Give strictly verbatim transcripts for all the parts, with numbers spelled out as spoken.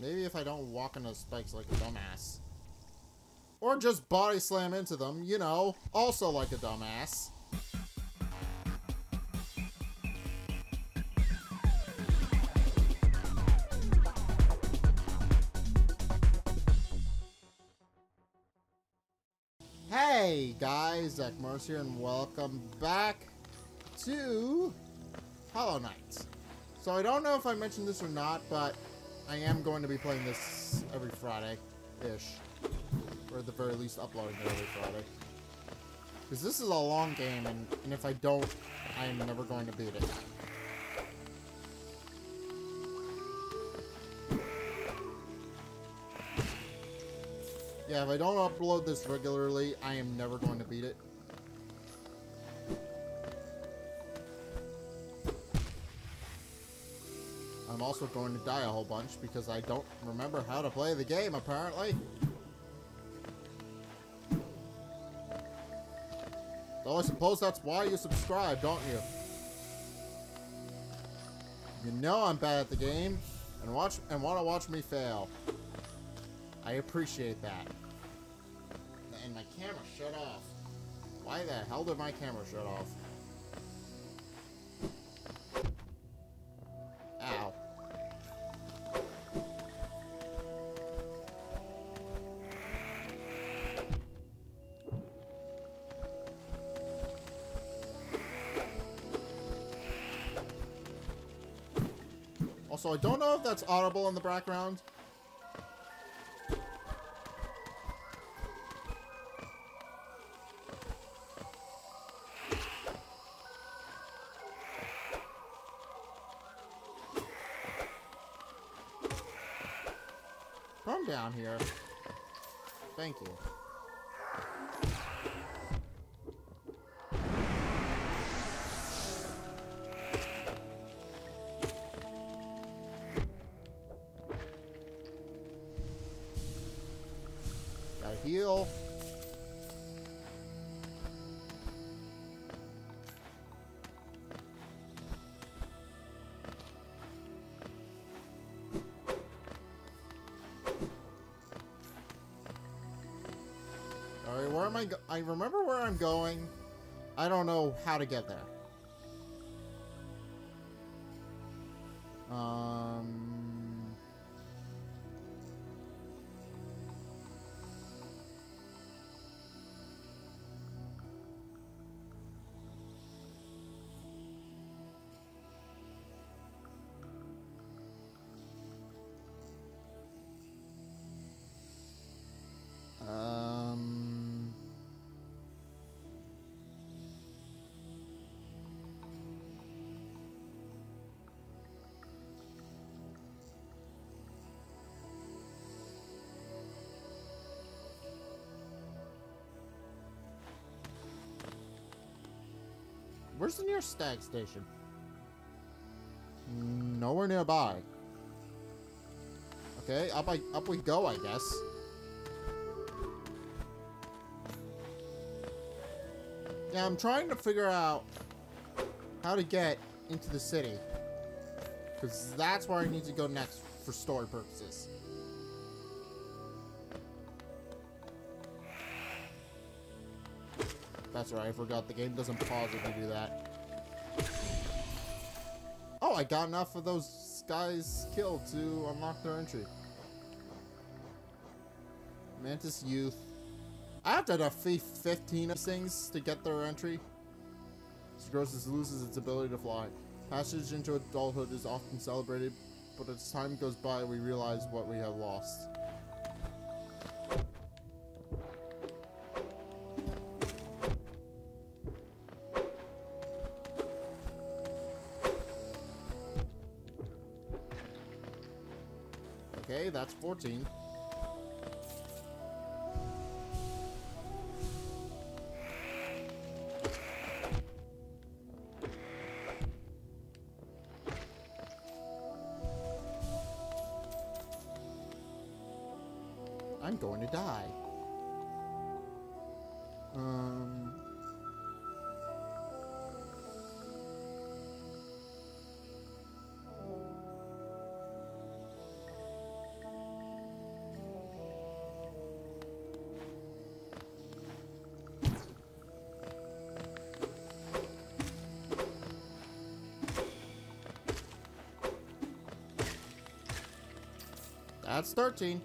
Maybe if I don't walk on those spikes like a dumbass. Or just body slam into them, you know, also like a dumbass. Hey guys, Zach Morse here, and welcome back to Hollow Knight. So I don't know if I mentioned this or not, but I am going to be playing this every Friday-ish. Or at the very least, uploading it every Friday. Because this is a long game, and, and if I don't, I am never going to beat it. Yeah, if I don't upload this regularly, I am never going to beat it. I'm also going to die a whole bunch because I don't remember how to play the game, apparently. So I suppose that's why you subscribe, don't you? You know I'm bad at the game and watch and want to watch me fail. I appreciate that. And my camera shut off. Why the hell did my camera shut off? Ow. Also, I don't know if that's audible in the background. From down here. Thank you. Gotta heal. I, go I remember where I'm going. I don't know how to get there. Um, um Where's the nearest stag station? Nowhere nearby. Okay, up I, up we go, I guess. Yeah, I'm trying to figure out how to get into the city. Because that's where I need to go next for story purposes. That's right, I forgot. The game doesn't pause if you do that. Oh, I got enough of those guys killed to unlock their entry. Mantis youth. I have to defeat fifteen of these things to get their entry. Grossus loses its ability to fly. Passage into adulthood is often celebrated, but as time goes by, we realize what we have lost. Okay, that's fourteen. I'm going to die. Um... That's thirteen.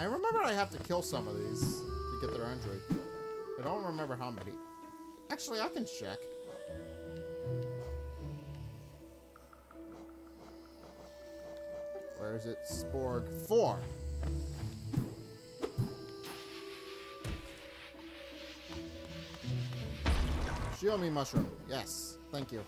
I remember I have to kill some of these to get their android. I don't remember how many. Actually, I can check. Where is it? Sporg four. Shio Mi mushroom. Yes. Thank you.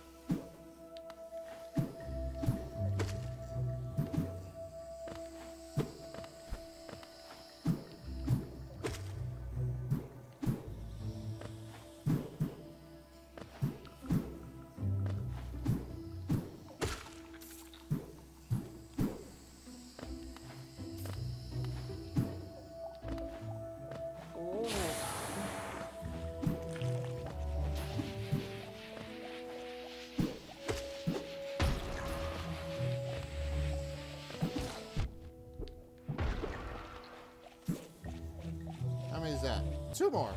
Two more.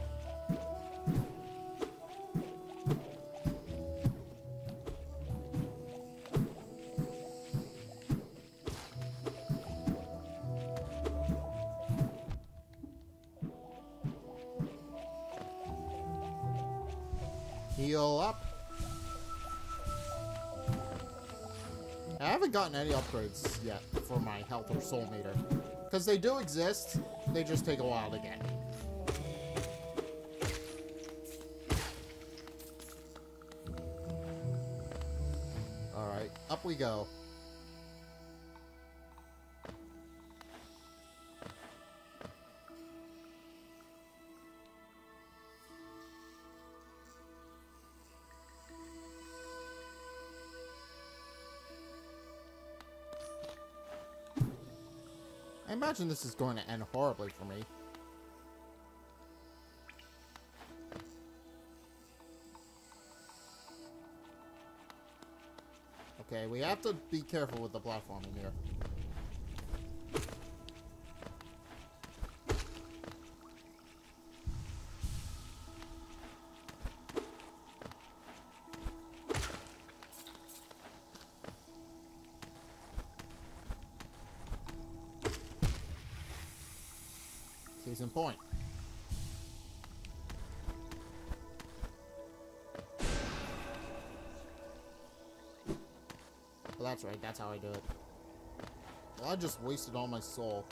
Heal up. I haven't gotten any upgrades yet for my health or soul meter. Because they do exist, they just take a while to get. Up we go. I imagine this is going to end horribly for me. Okay, we have to be careful with the platforming here. Case in point. That's right, that's how I do it. Well, I just wasted all my soul.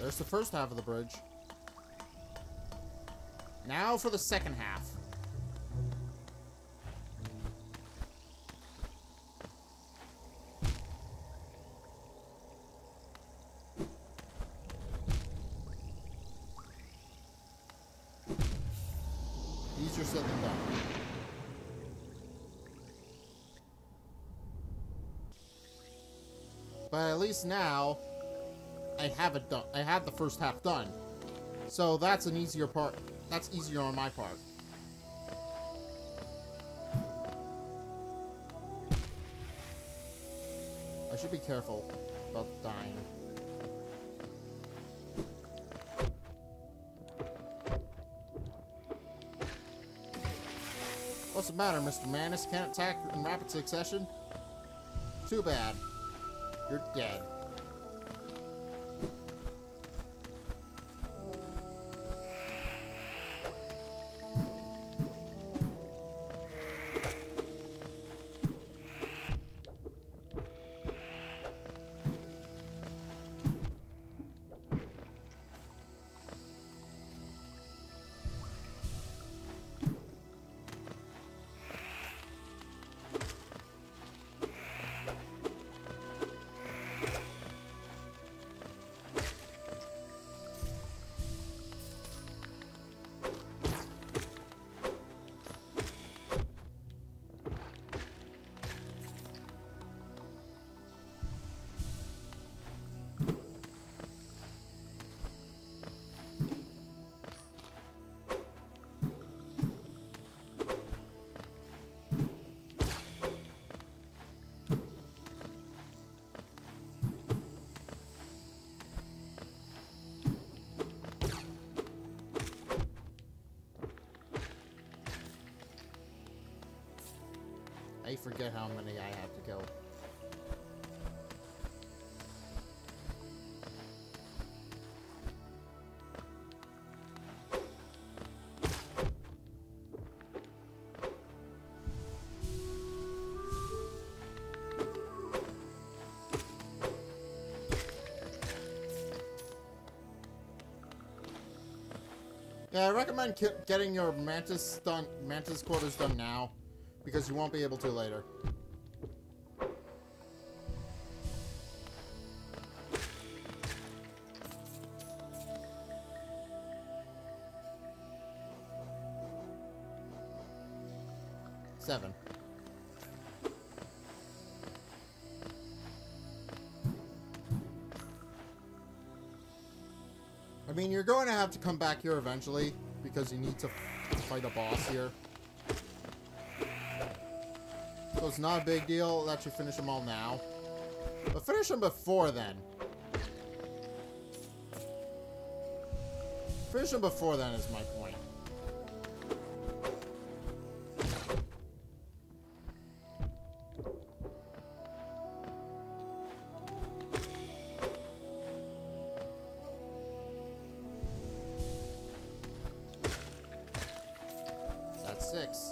There's the first half of the bridge. Now for the second half. Easier said than done. But at least now I have it done. I had the first half done, so that's an easier part. That's easier on my part. I should be careful about dying. What's the matter, Mister Mantis? Can't attack in rapid succession? Too bad. You're dead. I forget how many I have to kill. Yeah, I recommend ki getting your mantis done, mantis quarters done now, because you won't be able to later. Seven. I mean, you're going to have to come back here eventually, because you need to fight a boss here. So it's not a big deal that you finish them all now. But finish them before then. Finish them before then is my point. That's six.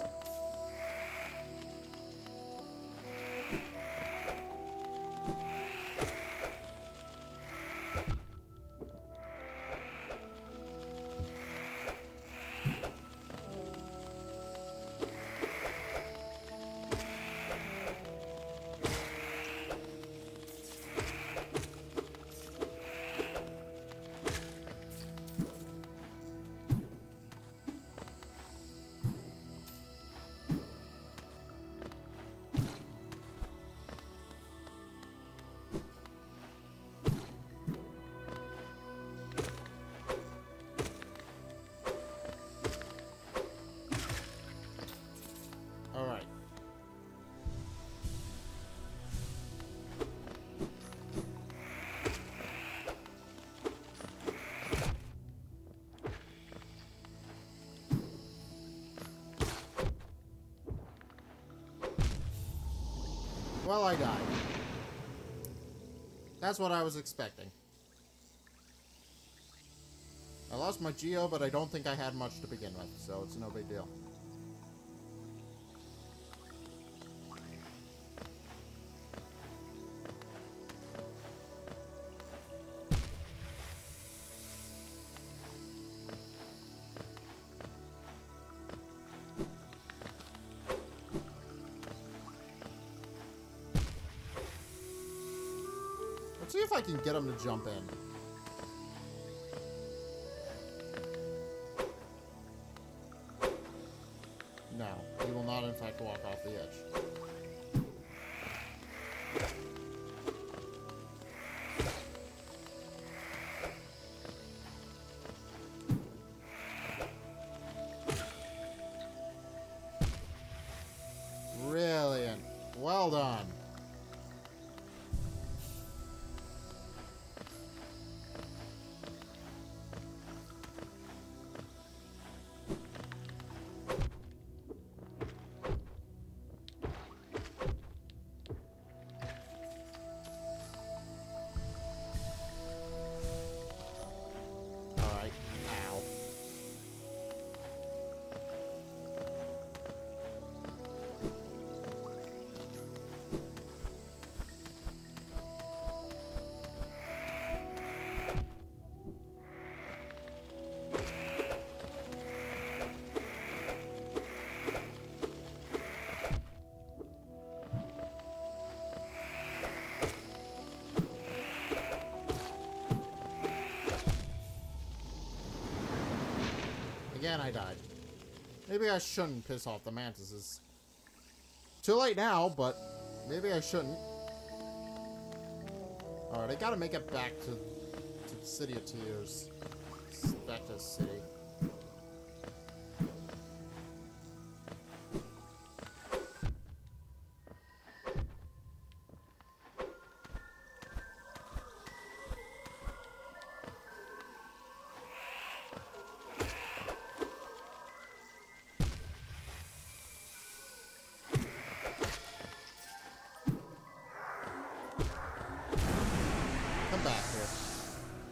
Well, I died. That's what I was expecting. I lost my Geo, but I don't think I had much to begin with, so it's no big deal. See if I can get him to jump in. No, he will not in fact walk off the edge. again I died. Maybe I shouldn't piss off the mantises. Too late now, but maybe I shouldn't. Alright, I gotta make it back to, to the City of Tears. Back to the city.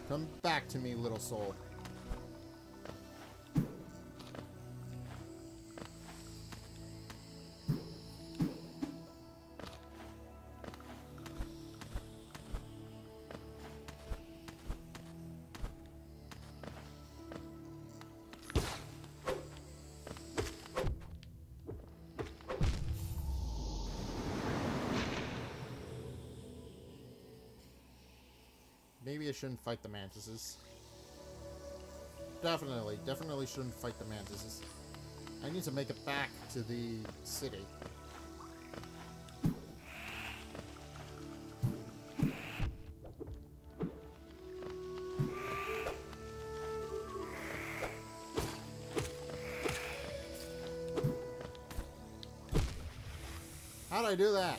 Come back to me, little soul. Maybe I shouldn't fight the mantises. Definitely, definitely shouldn't fight the mantises. I need to make it back to the city. How'd I do that?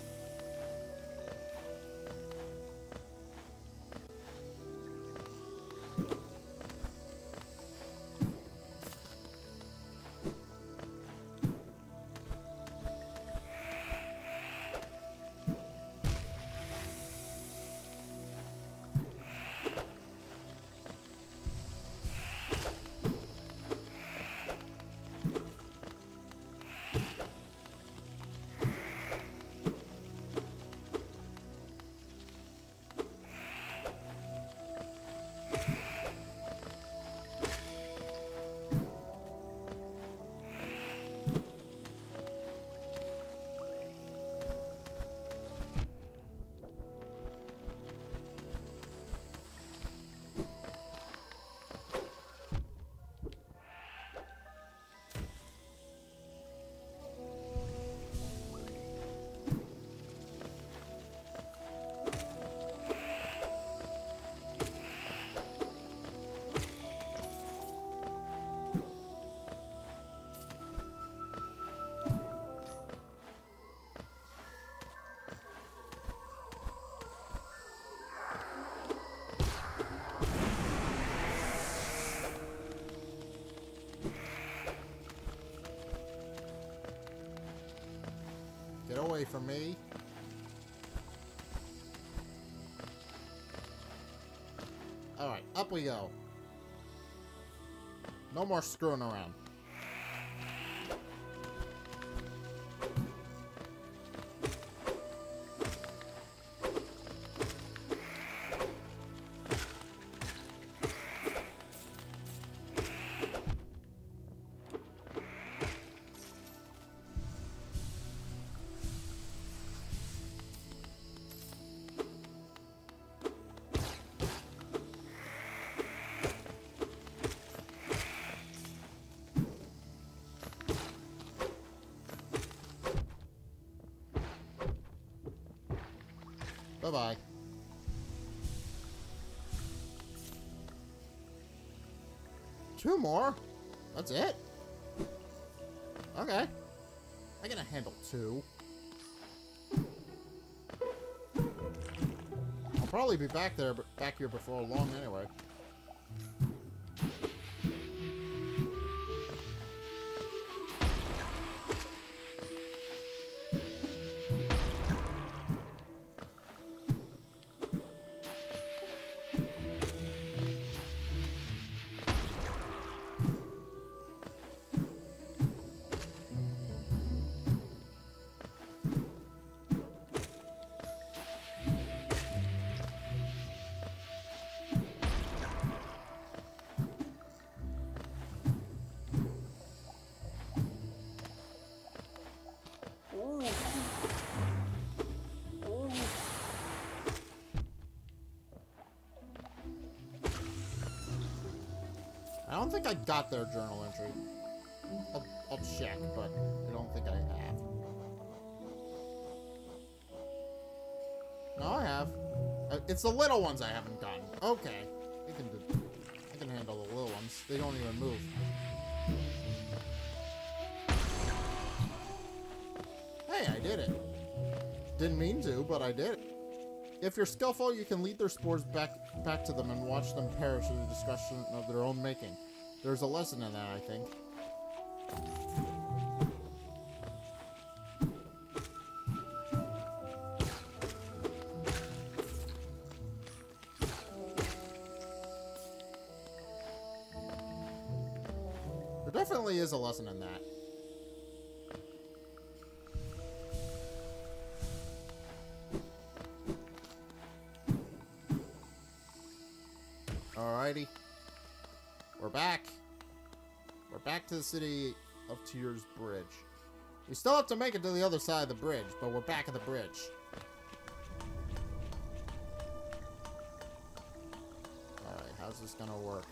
Get away from me. Alright, up we go. No more screwing around. Bye-bye. Two more? That's it? Okay. I gotta handle two. I'll probably be back there, but back here before long anyway. I don't think I got their journal entry. I'll, I'll check, but I don't think I have. No, I have. It's the little ones I haven't gotten. Okay. I can, do, I can handle the little ones. They don't even move. Hey, I did it. Didn't mean to, but I did it. If you're skillful, you can lead their spores back back to them and watch them perish in the discussion of their own making. There's a lesson in that, I think. There definitely is a lesson in that. Alrighty. We're back. We're back to the City of Tears bridge. We still have to make it to the other side of the bridge, but we're back at the bridge. Alright, how's this gonna work?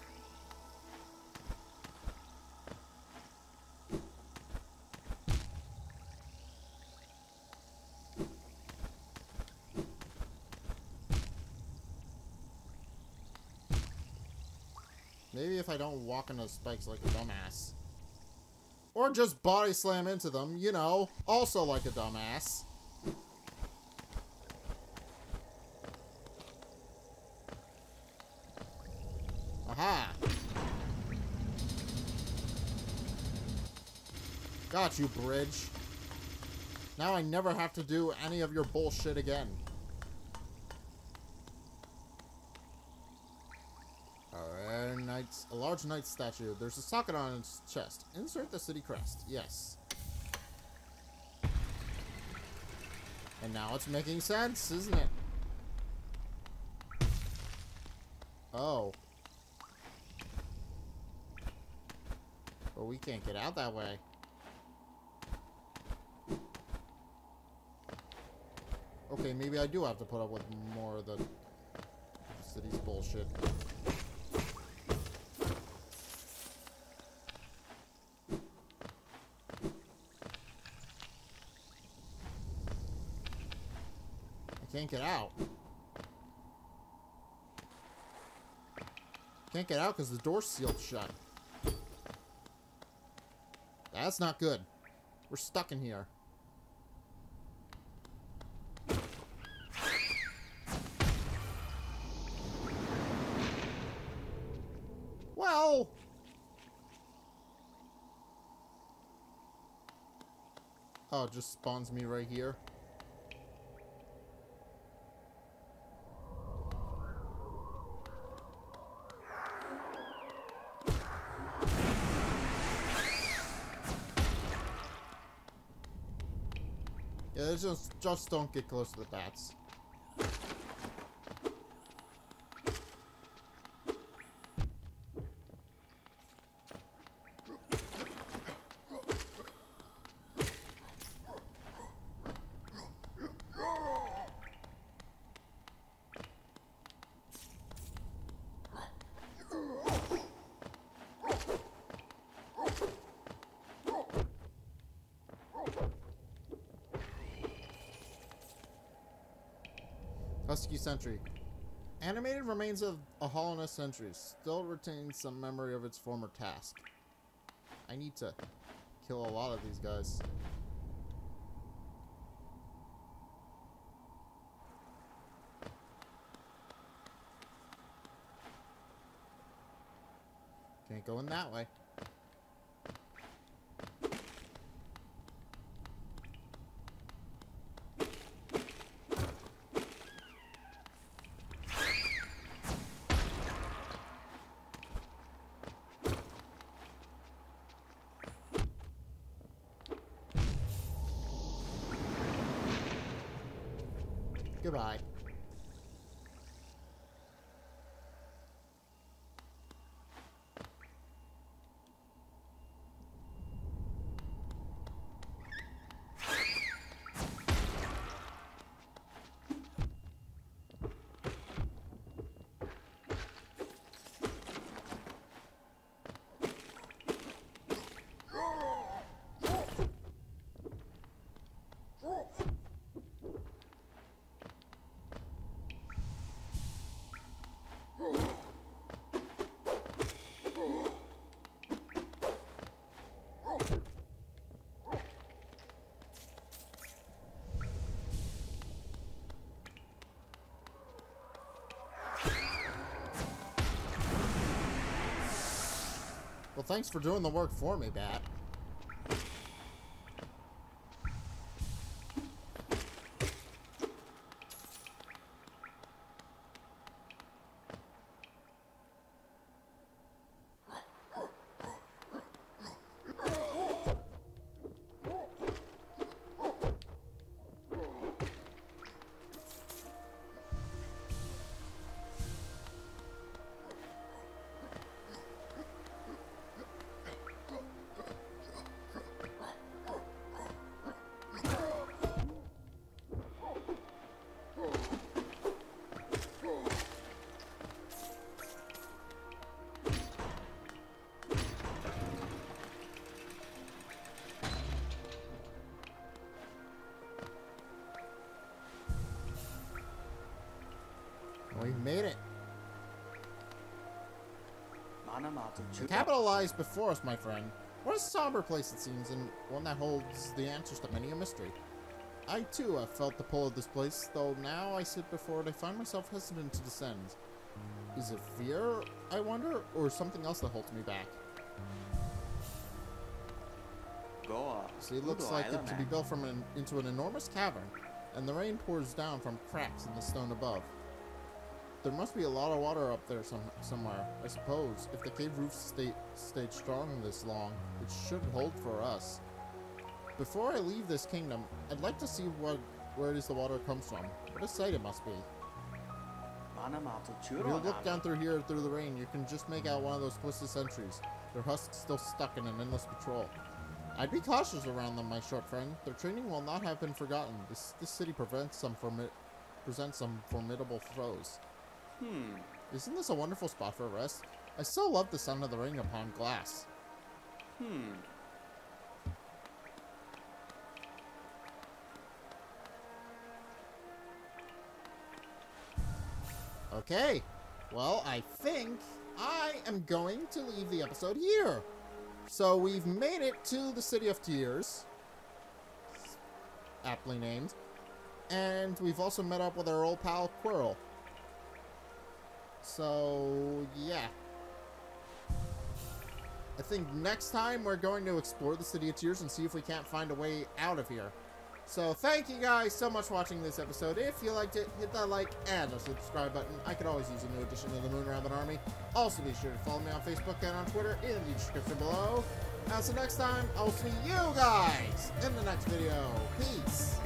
Maybe if I don't walk into spikes like a dumbass. Or just body slam into them, you know, also like a dumbass. Aha! Got you, bridge. Now I never have to do any of your bullshit again. A large knight statue. There's a socket on its chest. Insert the city crest. Yes. And now it's making sense, isn't it? Oh. But we can't get out that way. Okay, maybe I do have to put up with more of the city's bullshit. Can't get out. Can't get out because the door's sealed shut. That's not good. We're stuck in here. Well. Oh, it just spawns me right here. Just, just don't get close to the bats. Husky sentry. Animated remains of a Hollow Knight sentry still retains some memory of its former task. I need to kill a lot of these guys. Can't go in that way. Goodbye. Well, thanks for doing the work for me, Bat. The capital lies before us, my friend. What a somber place it seems, and one that holds the answers to many a mystery. I, too, have felt the pull of this place, though now I sit before it, I find myself hesitant to descend. Is it fear, I wonder, or something else that holds me back? See, it looks like it could be built from an, into an enormous cavern, and the rain pours down from cracks in the stone above. There must be a lot of water up there some, somewhere, I suppose. If the cave roof stay, stayed strong this long, it should hold for us. Before I leave this kingdom, I'd like to see what, where it is the water comes from. What a sight it must be. If you look down through here through the rain, you can just make out one of those twisted sentries. Their husks still stuck in an endless patrol. I'd be cautious around them, my short friend. Their training will not have been forgotten. This, this city prevents some formi- presents some formidable foes. Hmm. Isn't this a wonderful spot for a rest? I still love the sound of the rain upon glass. Hmm. Okay. Well, I think I am going to leave the episode here. So we've made it to the City of Tears. Aptly named. And we've also met up with our old pal, Quirrell. So, yeah. I think next time we're going to explore the City of Tears and see if we can't find a way out of here. So, thank you guys so much for watching this episode. If you liked it, hit that like and the subscribe button. I could always use a new edition of the Moon Rabbit Army. Also, be sure to follow me on Facebook and on Twitter in the description below. And so next time, I'll see you guys in the next video. Peace!